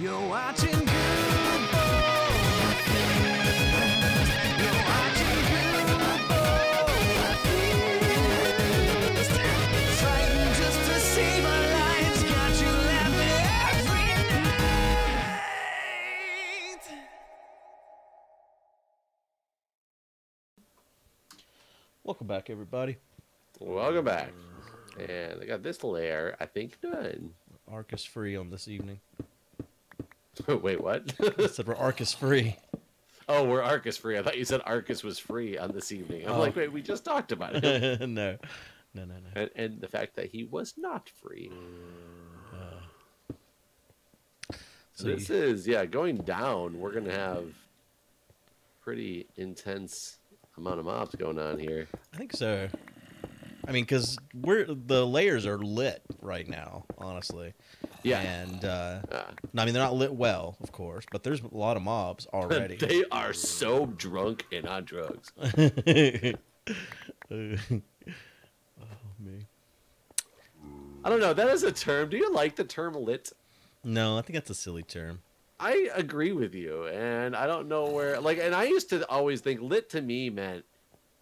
You're watching GuudeBoulderfist. You're watching GuudeBoulderfist. Fighting just to save our lives. Got you laughing every night. Welcome back, everybody. Welcome back. And I got this layer, I think, done. Arc is free on this evening. Wait, what? I said we're Arcus free. Oh, we're Arcus free. I thought you said Arcus was free on this evening. I'm like, wait, we just talked about it. No. And the fact that he was not free. So this is, yeah, going down. We're going to have pretty intense amount of mobs going on here. I think so. I mean, because the layers are lit right now, honestly. Yeah. And, I mean, they're not lit well, of course, but there's a lot of mobs already. They are so drunk and on drugs. Oh, me. I don't know. That is a term. Do you like the term lit? No, I think that's a silly term. I agree with you, and I don't know where... Like, and I used to always think lit to me meant...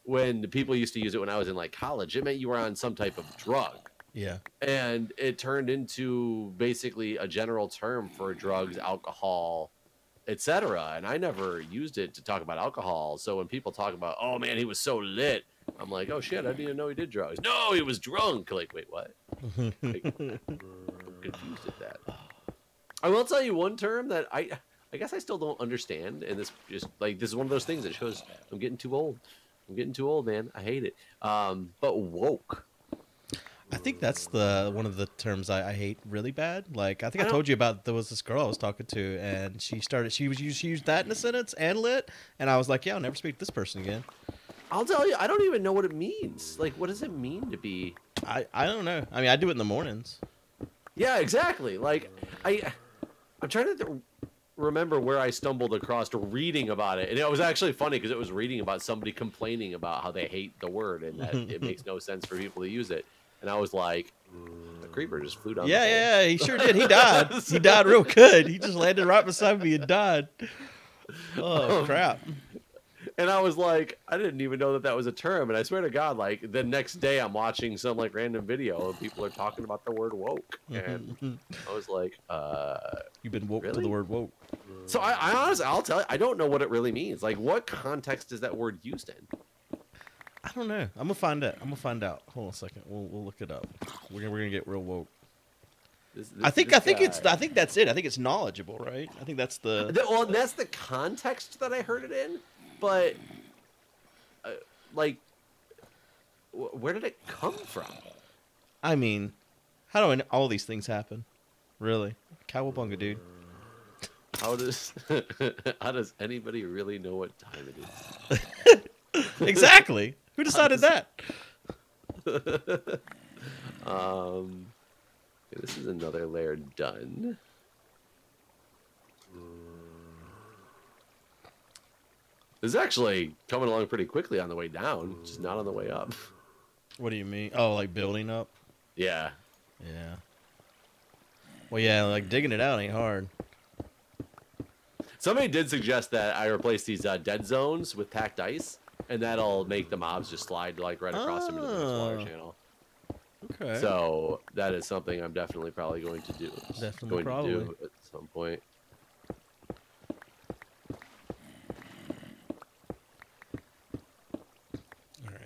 When the people used to use it when I was in like college, it meant you were on some type of drug. Yeah. And it turned into basically a general term for drugs, alcohol, etc. And I never used it to talk about alcohol. So when people talk about, oh man, he was so lit, I'm like, oh shit, I didn't even know he did drugs. No, he was drunk. Like, wait, what? Like, I'm confused at that. I will tell you one term that I guess I still don't understand, and this just like this is one of those things that shows I'm getting too old. I'm getting too old, man. I hate it. But woke. I think that's the one of the terms I hate really bad. Like I think I told you about there was this girl I was talking to, and she used that in a sentence and lit, and I was like, yeah, I'll never speak to this person again. I'll tell you, I don't even know what it means. Like, what does it mean to be? I don't know. I mean, I do it in the mornings. Yeah, exactly. Like I'm trying to remember where I stumbled across reading about it, and it was actually funny because it was reading about somebody complaining about how they hate the word and that it makes no sense for people to use it, and I was like, the creeper just flew down. Yeah, he sure did. He died. He died real good. He just landed right beside me and died. Oh crap. And I was like, I didn't even know that that was a term, and I swear to God, like the next day I'm watching some like random video and people are talking about the word woke, and I was like, you've been woke to the word woke. So I honestly, I'll tell you, I don't know what it really means. Like, what context is that word used in? I don't know. I'm gonna find out. Hold on a second. We'll look it up. We're gonna get real woke. I think that's it. I think it's knowledgeable, right? I think that's the well, that's the context that I heard it in. But, like, where did it come from? I mean, how do I know all these things happen? Really? Cowabunga, dude. How does anybody really know what time it is? Exactly. Who decided that? Okay, this is another layer done. This is actually coming along pretty quickly on the way down, just not on the way up. What do you mean? Oh, like building up? Yeah. Yeah. Well, yeah, like digging it out ain't hard. Somebody did suggest that I replace these dead zones with packed ice, and that'll make the mobs just slide like right across them into the next water channel. Okay. So that is something I'm definitely probably going to do. Definitely going to do at some point.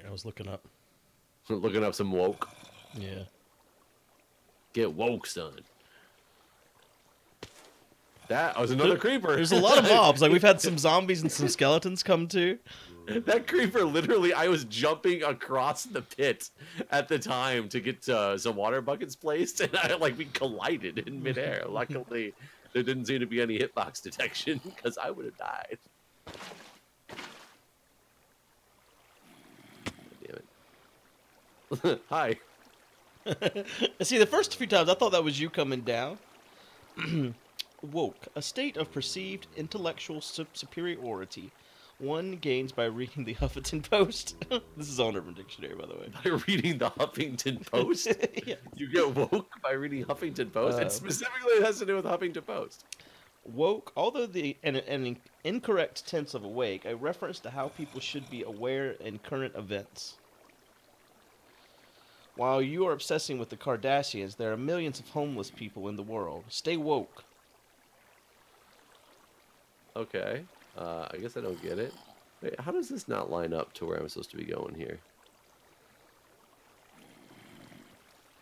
I was looking up some woke. Yeah. Get woke, son. That was another creeper. There's a lot of mobs. Like we've had some zombies and some skeletons come too. That creeper literally, I was jumping across the pit at the time to get some water buckets placed, and we collided in midair. Luckily, there didn't seem to be any hitbox detection because I would have died. Hi. See, the first few times I thought that was you coming down. Woke, a state of perceived intellectual superiority. One gains by reading the Huffington Post. This is on Urban Dictionary, by the way. By reading the Huffington Post? Yeah. You get woke by reading Huffington Post? And specifically it has to do with Huffington Post. Woke, although an incorrect tense of awake, a reference to how people should be aware in current events. While you are obsessing with the Kardashians, there are millions of homeless people in the world. Stay woke. Okay. I guess I don't get it. Wait, how does this not line up to where I'm supposed to be going here?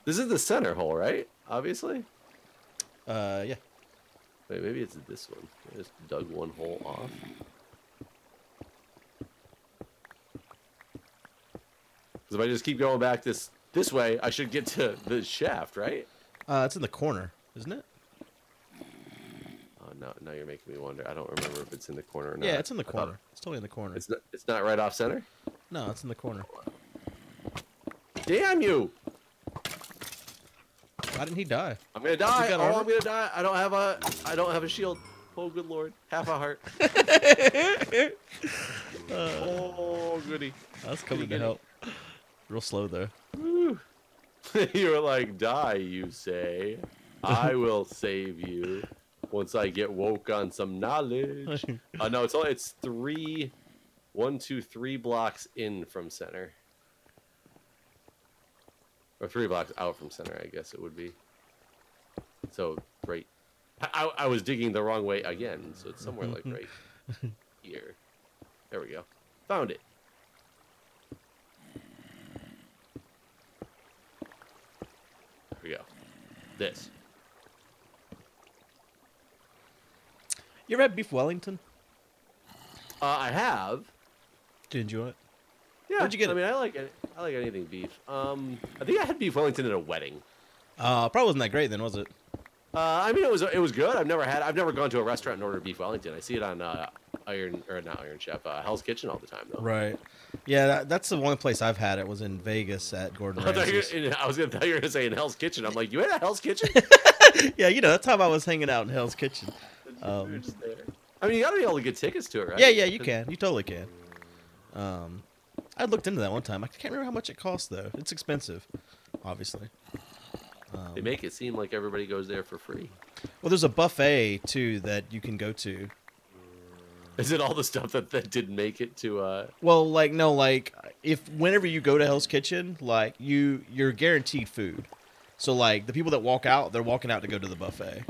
This is the center hole, right? Obviously? Yeah. Wait, maybe it's this one. I just dug one hole off. Because if I just keep going back this way, I should get to the shaft, right? It's in the corner, isn't it? Oh, no, now you're making me wonder. I don't remember if it's in the corner or not. Yeah, it's in the corner. It's totally in the corner. It's not right off center? No, it's in the corner. Damn you! Why didn't he die? I'm gonna die. Oh, I'm gonna die. I don't have a shield. Oh, good lord. Half a heart. Oh, goody. I was coming to help. Real slow there. You were like, die, you say. I will save you once I get woke on some knowledge. No, it's 1, 2, 3 blocks in from center. Or 3 blocks out from center, I guess it would be. So, right. I was digging the wrong way again, so it's somewhere like right here. There we go. Found it. There we go. This. You ever had beef Wellington? I have. Did you enjoy it? Yeah, where'd you get it? I mean, I like anything beef. I think I had beef Wellington at a wedding. Probably wasn't that great then, was it? I mean, it was good. I've never gone to a restaurant and ordered beef Wellington. I see it on not Iron Chef, Hell's Kitchen all the time though. Right. Yeah, that's the one place I've had it was in Vegas at Gordon Ramsay's. I was gonna tell you were gonna say in Hell's Kitchen. I'm like, you ate at Hell's Kitchen? Yeah, you know that's how I was hanging out in Hell's Kitchen. I mean, you gotta be able to get tickets to it, right? Yeah, you can. You totally can. I looked into that one time. I can't remember how much it costs, though. It's expensive, obviously. They make it seem like everybody goes there for free. Well, there's a buffet, too, that you can go to. Is it all the stuff that didn't make it to... Well, like, no, like, whenever you go to Hell's Kitchen, like, you're guaranteed food. So, like, the people that walk out, they're walking out to go to the buffet.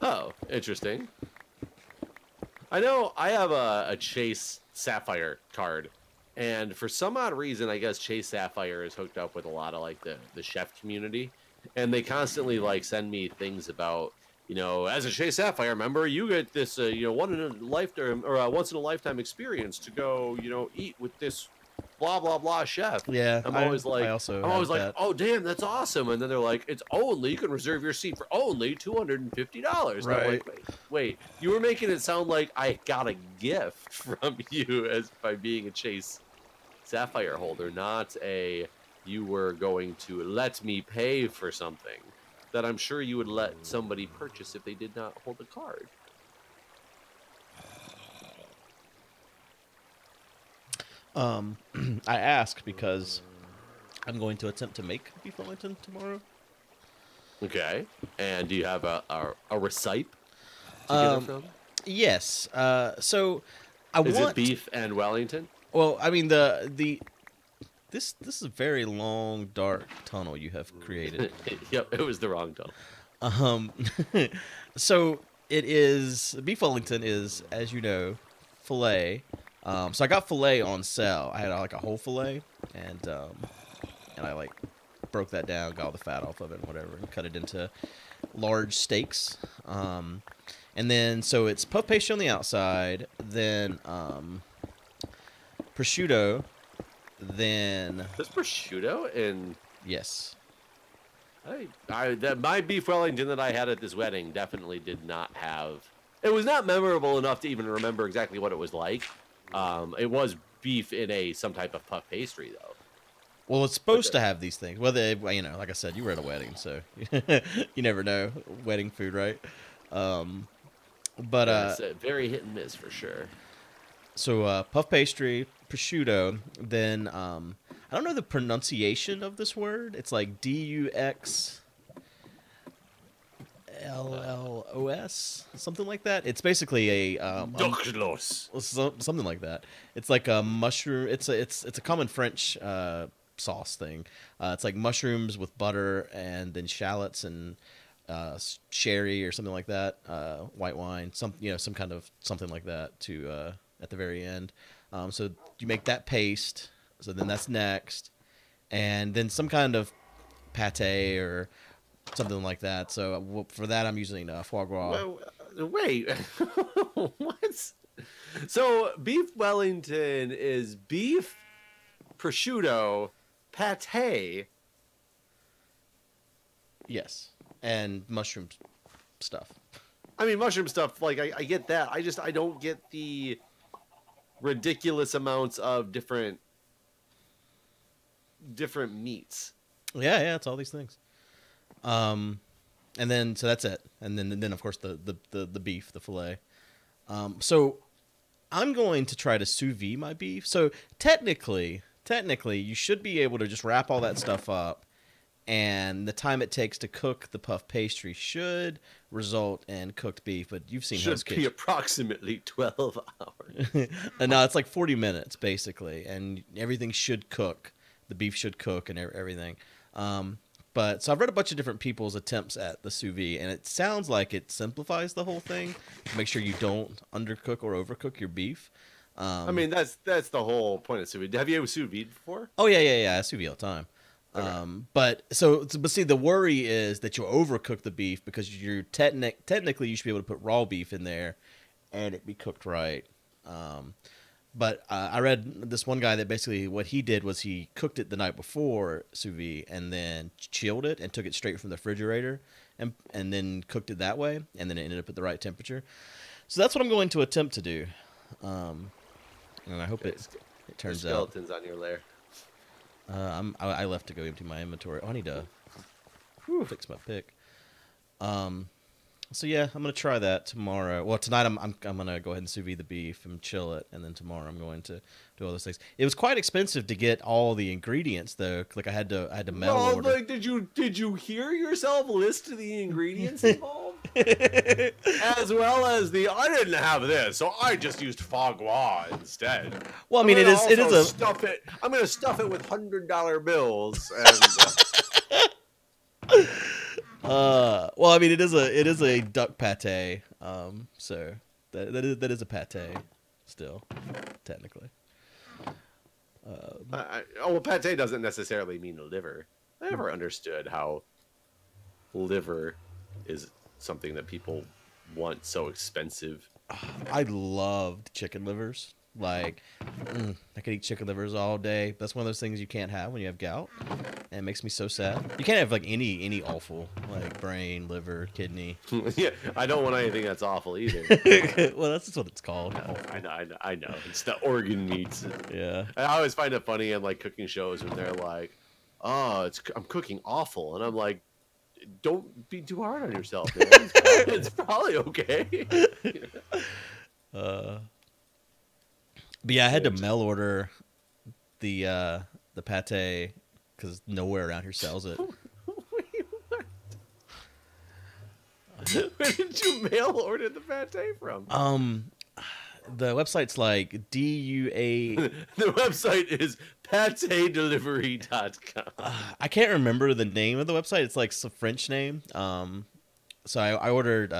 Oh, interesting. I know I have a Chase Sapphire card, and for some odd reason, I guess Chase Sapphire is hooked up with a lot of like the chef community, and they constantly like send me things about, you know, as a Chase Sapphire member, you get this you know, once in a lifetime experience to go, you know, eat with this blah blah blah chef. Yeah, I'm always like, oh damn, that's awesome. And then they're like, it's only, you can reserve your seat for only $250. Right. Like, wait, you were making it sound like I got a gift from you as by being a Chase Sapphire holder, not a you were going to let me pay for something that I'm sure you would let somebody purchase if they did not hold a card. I ask because I'm going to attempt to make beef Wellington tomorrow. Okay. And do you have a recipe to get it from? Yes. So Is it beef and Wellington? Well, I mean this is a very long dark tunnel you have created. Yep, it was the wrong tunnel. So it is beef Wellington is, as you know, filet. So I got filet on sale. I had like a whole filet, and I like broke that down, got all the fat off of it and whatever, and cut it into large steaks. And then so it's puff pastry on the outside, then prosciutto, then. There's prosciutto in. Yes. My beef Wellington that I had at this wedding definitely did not have. It was not memorable enough to even remember exactly what it was like. It was beef in some type of puff pastry, though. Well, it's supposed to have these things. Well, you know, like I said, you were at a wedding, so you never know. Wedding food, right? But it's very hit and miss for sure. So puff pastry, prosciutto, then I don't know the pronunciation of this word. It's like D-U-X LLOS, something like that. It's basically a something like that. It's like a mushroom. It's a common French sauce thing. It's like mushrooms with butter and then shallots and sherry or something like that. White wine, some kind of something like that to at the very end. So you make that paste. So then that's next, and then some kind of pate or something like that. So for that, I'm using foie gras. Well, wait, what? So beef Wellington is beef, prosciutto, pate. Yes, and mushroom stuff. I mean, mushroom stuff. Like I get that. I don't get the ridiculous amounts of different meats. Yeah, it's all these things. And then so that's it, and then of course the beef, the fillet. So I'm going to try to sous vide my beef. So technically, you should be able to just wrap all that stuff up, and the time it takes to cook the puff pastry should result in cooked beef. But you've seen Hell's Kitchen. Should be approximately 12 hours. No, it's like 40 minutes basically, and everything should cook. The beef should cook and everything. But so I've read a bunch of different people's attempts at the sous vide, and it sounds like it simplifies the whole thing. Make sure you don't undercook or overcook your beef. I mean, that's the whole point of sous vide. Have you ever sous vide before? Oh yeah, I sous vide all the time. Okay. But see, the worry is that you'll overcook the beef because you're technically you should be able to put raw beef in there, and it be cooked right. But I read this one guy that basically what he did was he cooked it the night before sous vide and then chilled it and took it straight from the refrigerator and then cooked it that way, and then it ended up at the right temperature. So that's what I'm going to attempt to do, and I hope it turns out. Skeletons on your lair. I left to go empty my inventory. Oh, I need to fix my pick. So yeah, I'm gonna try that tomorrow. Well, tonight I'm gonna go ahead and sous vide the beef and chill it, and then tomorrow I'm going to do all those things. It was quite expensive to get all the ingredients though. Like I had to mail order. Like, did you hear yourself list the ingredients involved, as well as I didn't have this, so I just used foie gras instead. Well, I mean it is a stuff it. I'm gonna stuff it with $100 bills and. Well, I mean, it is a duck pate, so that is a pate, still, technically. Well, pate doesn't necessarily mean liver. I never understood how liver is something that people want so expensive. I loved chicken livers. Like, I could eat chicken livers all day. That's one of those things you can't have when you have gout, and it makes me so sad. You can't have like any offal, like brain, liver, kidney. Yeah, I don't want anything that's awful either. Well, that's just what it's called. I know. It's the organ meats. Yeah. I always find it funny in like cooking shows when they're like, "Oh, I'm cooking awful," and I'm like, "Don't be too hard on yourself, man. It's probably okay." But yeah, I had to mail order the pate because nowhere around here sells it. Wait, what? Where did you mail order the pate from? The website's like DUA. The website is patedelivery.com. I can't remember the name of the website. It's like some French name. So I ordered.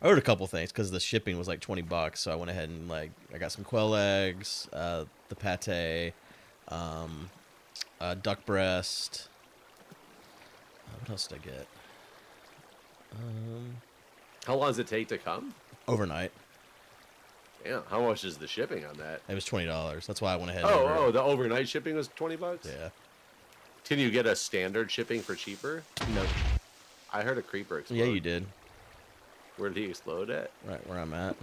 I ordered a couple things because the shipping was like $20, so I went ahead and I got some quail eggs, the pate, duck breast. What else did I get? How long does it take to come? Overnight. Yeah. How much is the shipping on that? It was $20. That's why I went ahead. Oh, the overnight shipping was $20. Yeah. Can you get a standard shipping for cheaper? No. I heard a creeper explode. Yeah, you did. Where did he explode at? Right where I'm at.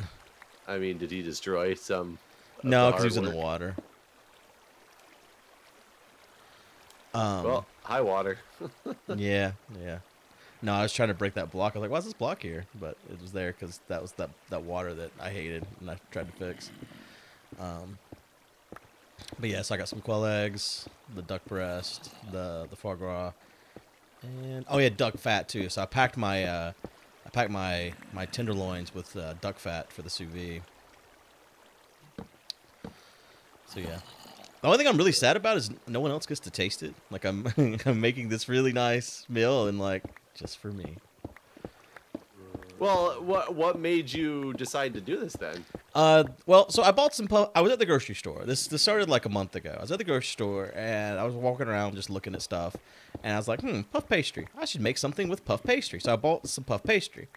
I mean, did he destroy some? No, because he was in the water. Well, high water. yeah. No, I was trying to break that block. I was like, why is this block here? But it was there because that was that water that I hated and I tried to fix. But yeah, so I got some quail eggs, the duck breast, the foie gras, and oh yeah, duck fat too. So I packed my pack my tenderloins with duck fat for the sous vide. So yeah. The only thing I'm really sad about is no one else gets to taste it. Like I'm making this really nice meal and like just for me. Well, what made you decide to do this then? Well, so I bought some. I was at the grocery store. This started like a month ago. I was at the grocery store and I was walking around just looking at stuff, and I was like, puff pastry. I should make something with puff pastry. So I bought some puff pastry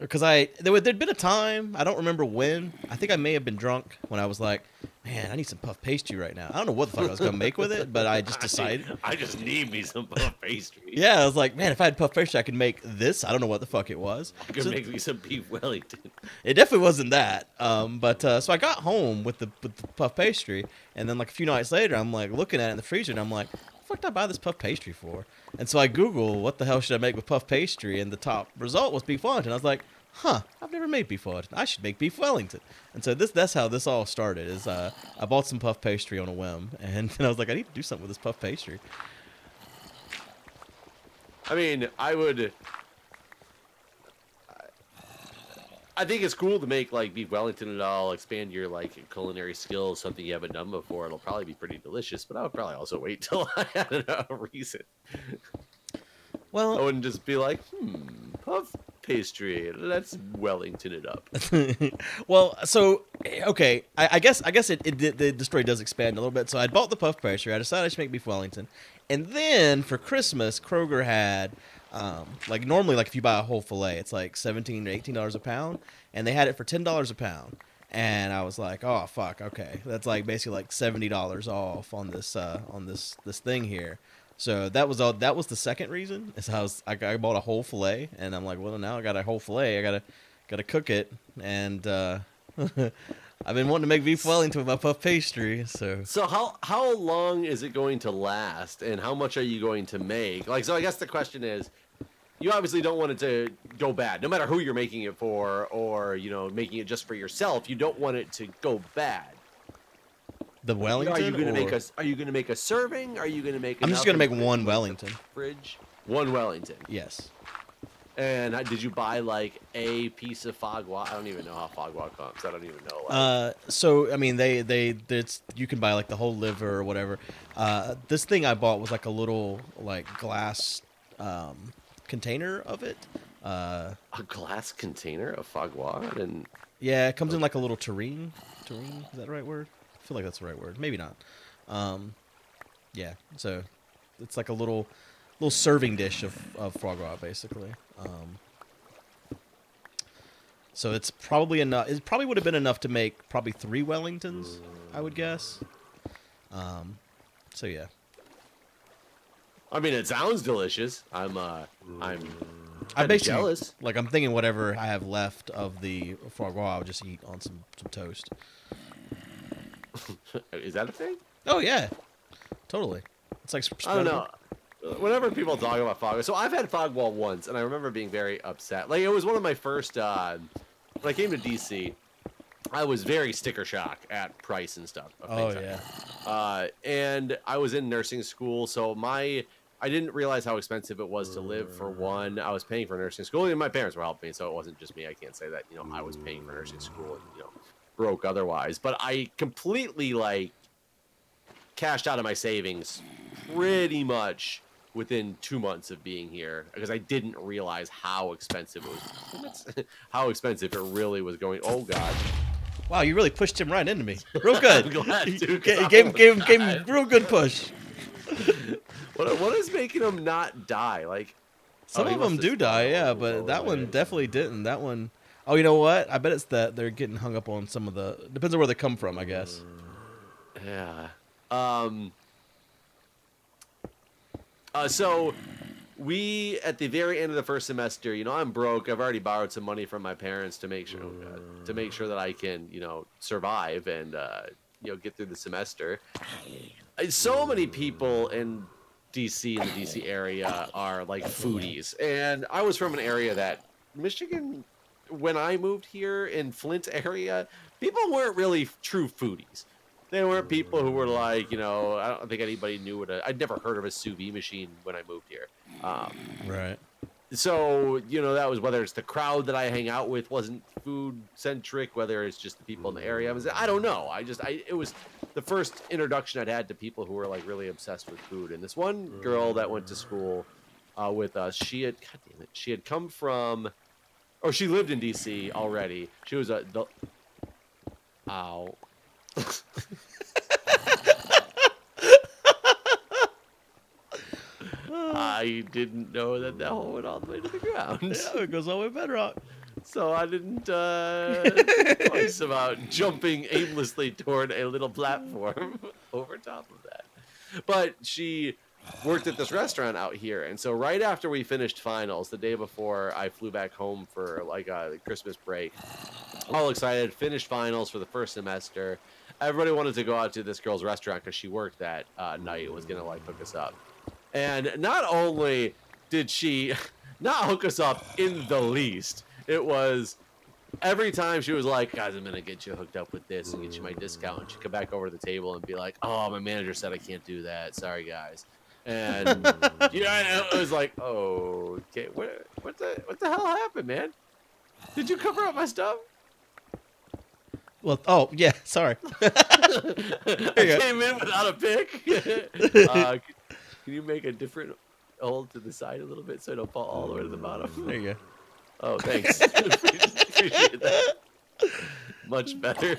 because there'd been a time, I don't remember when. I think I may have been drunk when I was like, man, I need some puff pastry right now. I don't know what the fuck I was gonna make with it, but I just decided. I just need me some puff pastry. Yeah, I was like, man, if I had puff pastry, I could make this. I don't know what the fuck it was. I could make me some beef Wellington. It definitely wasn't that. So I got home with the puff pastry, and then like a few nights later, I'm like looking at it in the freezer, and I'm like, what the fuck did I buy this puff pastry for? And so I Google what the hell should I make with puff pastry, and the top result was beef Wellington. I was like, huh, I've never made beef Wellington. I should make beef Wellington. And so that's how this all started. Is I bought some puff pastry on a whim, and then I was like, I need to do something with this puff pastry. I mean, I think it's cool to make like beef Wellington and all, expand your like culinary skills, something you haven't done before. It'll probably be pretty delicious, but I would probably also wait till I had a reason. Well, I wouldn't just be like, puff pastry, let's Wellington it up. Well, so okay, I guess the story does expand a little bit. So I bought the puff pastry. I decided I should make beef Wellington, and then for Christmas, Kroger had like normally, like if you buy a whole fillet, it's like $17 to $18 a pound, and they had it for $10 a pound. And I was like, oh fuck, okay, that's like basically like $70 off on this thing here. So that was all. That was the second reason. Is I bought a whole fillet, and I'm like, well, now I got a whole fillet. I gotta cook it, and I've been wanting to make beef Wellington with my puff pastry. So how long is it going to last, and how much are you going to make? Like, so I guess the question is, you obviously don't want it to go bad, no matter who you're making it for, or you know, making it just for yourself. You don't want it to go bad. The Wellington. Are you going to make a? Are you going to make a serving? Are you going to make? I'm just going to make one Wellington. Fridge. One Wellington. Yes. And did you buy like a piece of foie gras? I don't even know how foie gras comes. I don't even know. Like. So I mean, you can buy like the whole liver or whatever. This thing I bought was like a little like glass container of it. A glass container of foie gras and. Yeah, it comes in like a little tureen. Tureen, is that the right word? I feel like that's the right word. Maybe not. Yeah. So it's like a little serving dish of foie gras, basically. So it's probably enough. It probably would have been enough to make probably 3 Wellingtons, I would guess. So yeah. I mean, it sounds delicious. I'm basically jealous. Like I'm thinking, whatever I have left of the foie gras, I'll just eat on some toast. Is that a thing? Oh yeah, totally. It's like I don't know. Whenever people talk about foie gras, so I've had foie gras once, and I remember being very upset. Like it was one of my first. When I came to DC, I was very sticker shock at price and stuff. Oh yeah. And I was in nursing school, so I didn't realize how expensive it was to live. For one, I was paying for nursing school, and my parents were helping, so it wasn't just me. I can't say that I was paying for nursing school, and broke otherwise, but I completely like cashed out of my savings pretty much within 2 months of being here because I didn't realize how expensive it was. How expensive it really was going. Oh god! Wow, you really pushed him right into me. Real good. I'm glad, dude, gave him real good push. What is making him not die? Like some of them do die, yeah, but that one definitely didn't. That one. Oh, you know what? I bet it's that they're getting hung up on some of the... Depends on where they come from, I guess. Yeah. So, we, at the very end of the first semester, I'm broke. I've already borrowed some money from my parents to make sure that I can, survive and, get through the semester. So many people in D.C., in the D.C. area, are, like, foodies. And I was from an area that... Michigan... When I moved here in Flint area, people weren't really true foodies. They weren't people who were like, I don't think anybody knew I'd never heard of a sous vide machine when I moved here. Right. So, you know, that was whether it's the crowd that I hang out with wasn't food centric, whether it's just the people in the area. I don't know. It was the first introduction I'd had to people who were like really obsessed with food. And this one girl that went to school with us, she had come from, or she lived in DC already. She was a, ow. I didn't know that that hole went all the way to the ground. Yeah, it goes all the way to bedrock. So I didn't voice about jumping aimlessly toward a little platform over top of that. But she worked at this restaurant out here. And so right after we finished finals, the day before I flew back home for like a Christmas break, all excited, finished finals for the first semester. Everybody wanted to go out to this girl's restaurant because she worked that night and was going to like hook us up. And not only did she not hook us up in the least, it was every time she was like, guys, I'm going to get you hooked up with this and get you my discount. And she'd come back over to the table and be like, oh, my manager said I can't do that. Sorry, guys. And, you know, it was like, oh, okay, what the hell happened, man? Did you cover up my stuff? Well, oh, yeah, sorry. I came in without a pick. Can you make a different hole to the side a little bit so I don't fall all the way to the bottom? There you go. Oh, thanks. Appreciate that. Much better.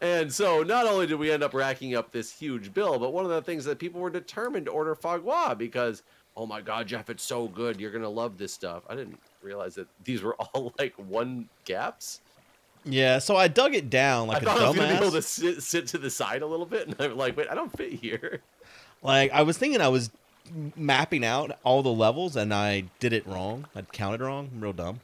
And so not only did we end up racking up this huge bill, but one of the things that people were determined to order foie gras because, oh my God, Jeff, it's so good. You're going to love this stuff. I didn't realize that these were all like one gaps. Yeah, so I dug it down like a dumbass. I thought I was going to be able to sit to the side a little bit, and I'm like, wait, I don't fit here. Like, I was thinking I was mapping out all the levels, and I did it wrong. I counted wrong. I'm real dumb.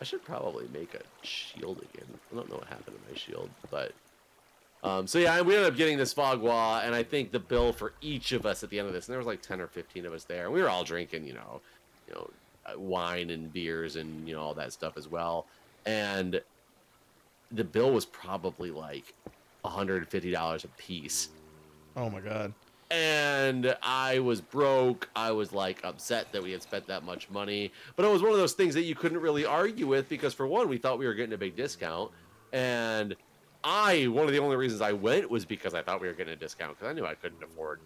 I should probably make a shield again. I don't know what happened to my shield, but... so, yeah, we ended up getting this foie gras, and I think the bill for each of us at the end of this, and there was like 10 or 15 of us there, and we were all drinking, you know, wine and beers and, you know, all that stuff as well. And the bill was probably like $150 a piece. Oh, my God. And I was broke. I was like upset that we had spent that much money. But it was one of those things that you couldn't really argue with because, for one, we thought we were getting a big discount. And one of the only reasons I went was because I thought we were getting a discount because I knew I couldn't afford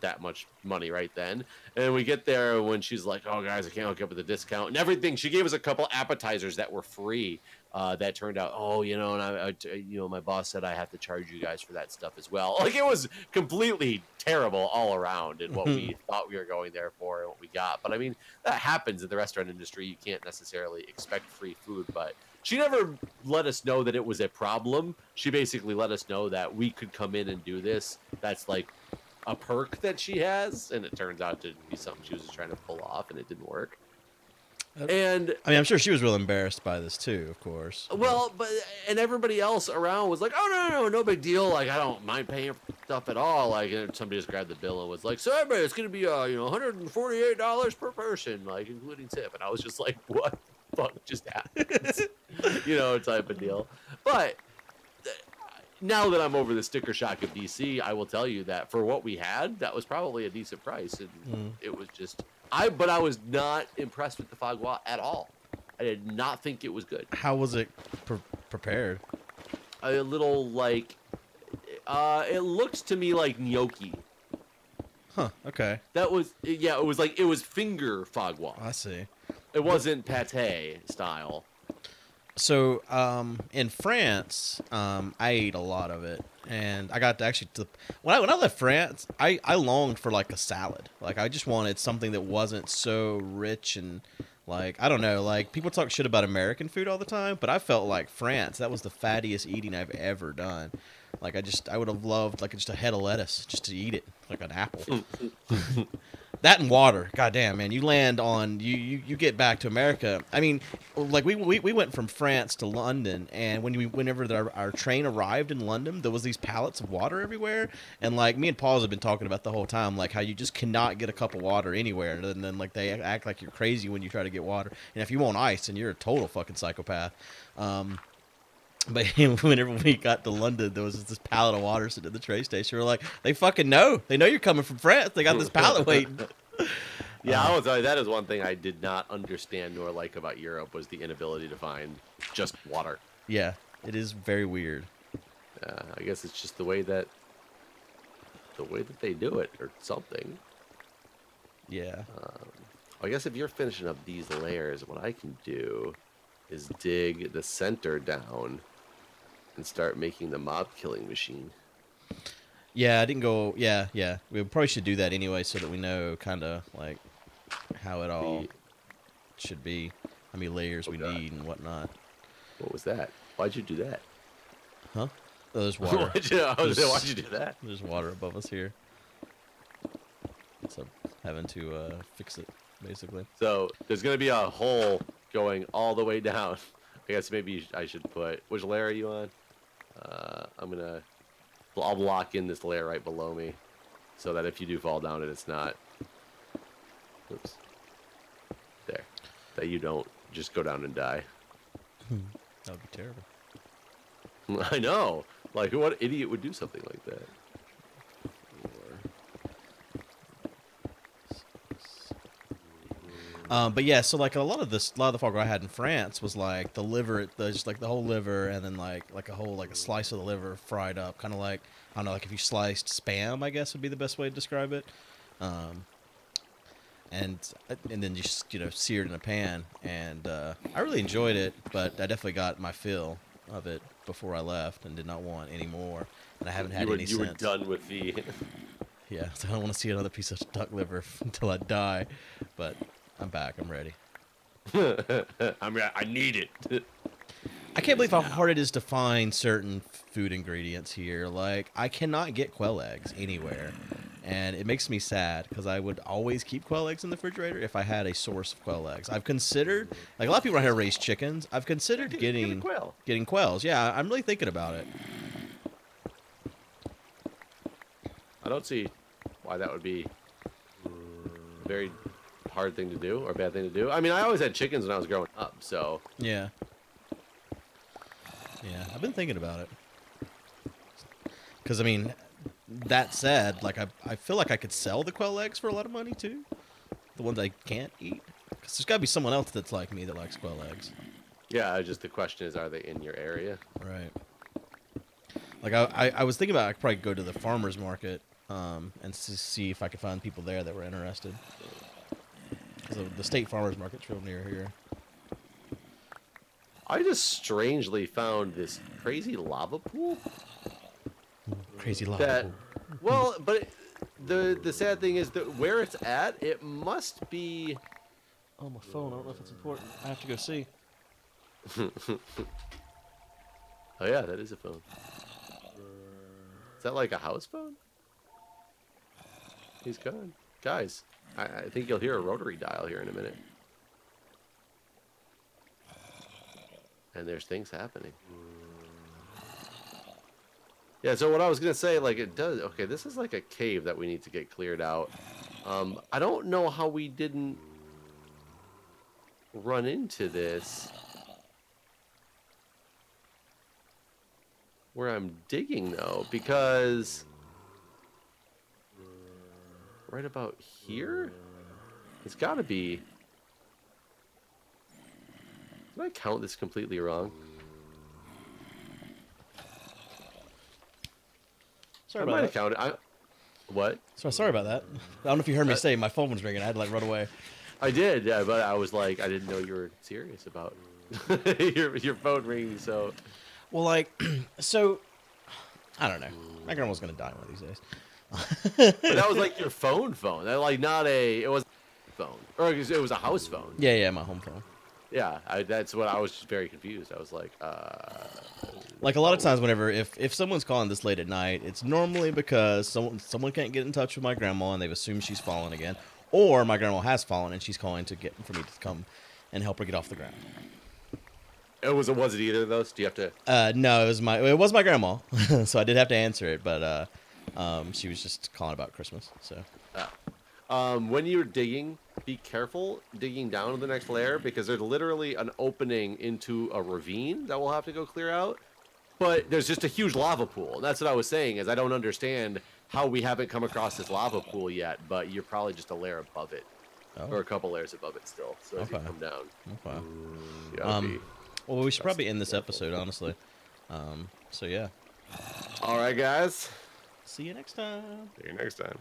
that much money right then. And we get there when she's like, oh guys, I can't hook up with the discount and everything. She gave us a couple appetizers that were free that turned out, oh, you know, and I you know, my boss said I have to charge you guys for that stuff as well. Like, it was completely terrible all around in what we thought we were going there for and what we got. But I mean, that happens in the restaurant industry. You can't necessarily expect free food, but she never let us know that it was a problem. She basically let us know that we could come in and do this. That's like a perk that she has, and it turns out to be something she was just trying to pull off, and it didn't work. And I mean, I'm sure she was real embarrassed by this too, of course. Well, but and everybody else around was like, "Oh no, no, no, no big deal. Like, I don't mind paying for stuff at all." Like, and somebody just grabbed the bill and was like, "So everybody, it's going to be you know, $148 per person, like including tip." And I was just like, "What the fuck just happened?" You know, type of deal. But now that I'm over the sticker shock of DC, I will tell you that for what we had, that was probably a decent price. And it was just, but I was not impressed with the foie gras at all. I did not think it was good. How was it prepared? A little like, it looked to me like gnocchi. Huh. Okay. That was, yeah, it was like, it was finger foie gras. I see. It wasn't pate style. So in France, I ate a lot of it, and I got to actually when I left France, I longed for like a salad. Like, I just wanted something that wasn't so rich and like, I don't know, like people talk shit about American food all the time, but I felt like France, that was the fattiest eating I've ever done. Like, I would have loved like just a head of lettuce just to eat it, like an apple. That and water. Goddamn, man. You land on, you get back to America. I mean, like, we went from France to London, and whenever our train arrived in London, there was these pallets of water everywhere. And like, me and Paul have been talking about the whole time, like how you just cannot get a cup of water anywhere. And then like, they act like you're crazy when you try to get water. And if you want ice, then you're a total fucking psychopath. But whenever we got to London, there was this pallet of water sitting at the train station. We're like, they fucking know. They know you're coming from France. They got this pallet waiting. Yeah, I will tell you, that is one thing I did not understand nor like about Europe was the inability to find just water. Yeah, it is very weird. I guess it's just the way that they do it or something. Yeah. I guess if you're finishing up these layers, what I can do is dig the center down and start making the mob killing machine. Yeah, I didn't go... Yeah, yeah. We probably should do that anyway so that we know kind of, like, how it all should be. How many layers we need and whatnot. What was that? Why'd you do that? Huh? Oh, there's water. Why'd you do that? There's water above us here. So I'm having to fix it, basically. So there's going to be a hole going all the way down. I guess maybe I should put... Which layer are you on? I'm going to... I'll block in this layer right below me so that if you do fall down it, it's not... Oops. There. That you don't just go down and die. That would be terrible. I know. Like, what idiot would do something like that? But yeah, so like a lot of the foie gras I had in France was like the liver, just like the whole liver, and then like a slice of the liver fried up, kind of like, I don't know, like if you sliced Spam, I guess would be the best way to describe it, and then just, you know, seared in a pan, and I really enjoyed it, but I definitely got my fill of it before I left and did not want any more, and I haven't had any since. You were done with the. Yeah, so I don't want to see another piece of duck liver until I die, but. I'm back. I'm ready. I need it. I can't believe how hard it is to find certain food ingredients here. Like, I cannot get quail eggs anywhere. And it makes me sad because I would always keep quail eggs in the refrigerator if I had a source of quail eggs. I've considered, like a lot of people out here raise chickens. I've considered getting quails. Yeah, I'm really thinking about it. I don't see why that would be very... hard thing to do or bad thing to do. I mean, I always had chickens when I was growing up, so yeah, yeah. I've been thinking about it because I mean, that said, like I feel like I could sell the quail eggs for a lot of money too. The ones I can't eat, because there's got to be someone else that's like me that likes quail eggs. Yeah, just the question is, are they in your area? Right. Like I was thinking about I could probably go to the farmers market and see if I could find people there that were interested. So the state farmers market's real near here. I just strangely found this crazy lava pool. Crazy lava pool. Well, but the sad thing is that where it's at, it must be... Oh, my phone. I don't know if it's important. I have to go see. Oh, yeah, that is a phone. Is that like a house phone? He's gone. Guys. I think you'll hear a rotary dial here in a minute. And there's things happening. Yeah, so what I was going to say, like it does... Okay, this is like a cave that we need to get cleared out. I don't know how we didn't run into this. Where I'm digging, though, because... Right about here? It's gotta be... Did I count this completely wrong? Sorry about that. I might have counted. What? Sorry about that. I don't know if you heard me say my phone was ringing. I had to like run away. I did, yeah, but I was like, I didn't know you were serious about your phone ringing, so... Well, like, so... I don't know. My grandma's gonna die one of these days. But that was like your phone. That like not a. It was a phone, or it was a house phone. Yeah, yeah, my home phone. Yeah, that's what I was just very confused. I was like a lot of times, whenever if someone's calling this late at night, it's normally because someone can't get in touch with my grandma, and they've assumed she's fallen again, or my grandma has fallen and she's calling to get for me to come and help her get off the ground. Was it either of those? Do you have to? No, it was my grandma, so I did have to answer it, but. She was just calling about Christmas, so. When you're digging, be careful digging down to the next layer because there's literally an opening into a ravine that we'll have to go clear out. But there's just a huge lava pool. That's what I was saying, is I don't understand how we haven't come across this lava pool yet, but you're probably just a layer above it. Oh. Or a couple layers above it still. So if you come down. Okay. Well, we should probably end this episode, honestly. So, yeah. All right, guys. See you next time. See you next time.